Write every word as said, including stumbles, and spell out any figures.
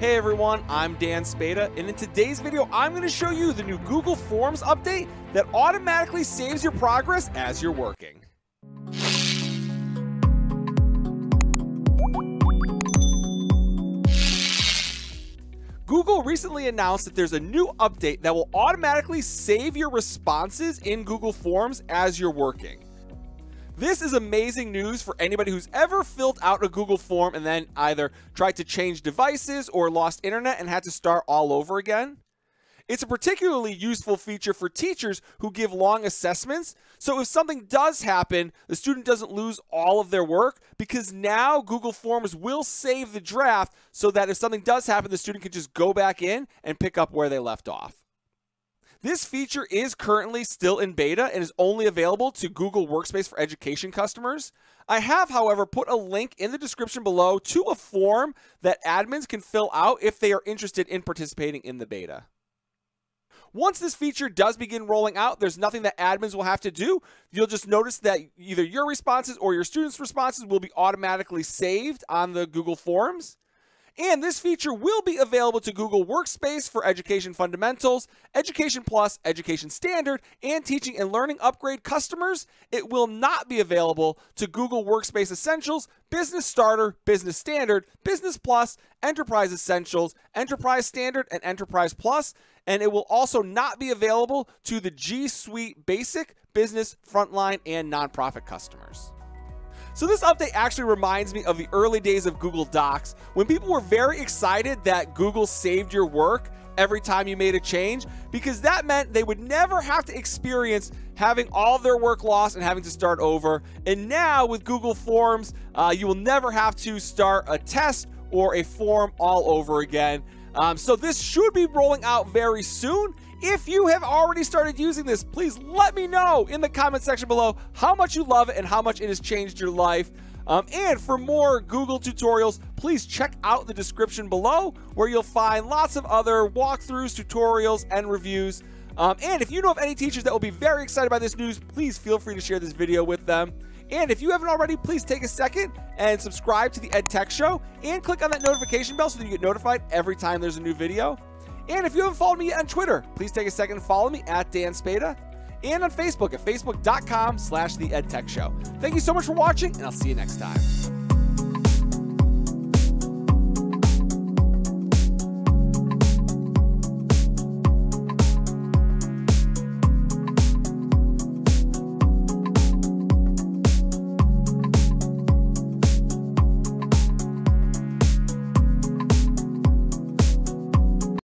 Hey everyone, I'm Dan Spada, and in today's video, I'm going to show you the new Google Forms update that automatically saves your progress as you're working. Google recently announced that there's a new update that will automatically save your responses in Google Forms as you're working. This is amazing news for anybody who's ever filled out a Google form and then either tried to change devices or lost internet and had to start all over again. It's a particularly useful feature for teachers who give long assessments, so if something does happen, the student doesn't lose all of their work, because now Google Forms will save the draft so that if something does happen, the student can just go back in and pick up where they left off. This feature is currently still in beta and is only available to Google Workspace for Education customers. I have, however, put a link in the description below to a form that admins can fill out if they are interested in participating in the beta. Once this feature does begin rolling out, there's nothing that admins will have to do. You'll just notice that either your responses or your students' responses will be automatically saved on the Google Forms. And this feature will be available to Google Workspace for Education Fundamentals, Education Plus, Education Standard, and Teaching and Learning Upgrade customers. It will not be available to Google Workspace Essentials, Business Starter, Business Standard, Business Plus, Enterprise Essentials, Enterprise Standard, and Enterprise Plus. And it will also not be available to the G Suite Basic, Business, Frontline, and Nonprofit customers. So this update actually reminds me of the early days of Google Docs, when people were very excited that Google saved your work every time you made a change, because that meant they would never have to experience having all their work lost and having to start over. And now with Google Forms, uh, you will never have to start a test or a form all over again. Um, so this should be rolling out very soon. If you have already started using this, please let me know in the comment section below how much you love it and how much it has changed your life. Um, and for more Google tutorials, please check out the description below, where you'll find lots of other walkthroughs, tutorials, and reviews. Um, and if you know of any teachers that will be very excited by this news, please feel free to share this video with them. And if you haven't already, please take a second and subscribe to the EdTech Show and click on that notification bell so that you get notified every time there's a new video. And if you haven't followed me yet on Twitter, please take a second and follow me at Dan Spada, and on Facebook at facebook dot com slash the EdTech Show. Thank you so much for watching, and I'll see you next time.